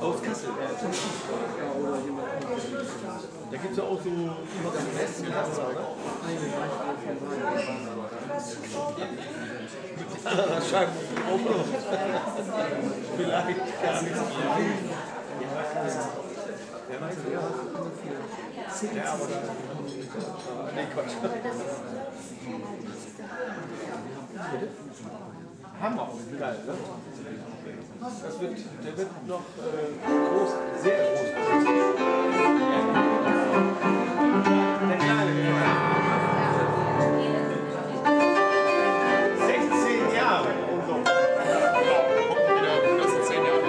Aus Kassel. Da gibt es ja auch so vielleicht gar nichts mehr. Ja, aber nee, Quatsch. Hammer, geil, ne? Das wird, der wird noch groß, sehr groß. Der Kleine. 16 Jahre und so. Das sind 10 Jahre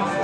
besser.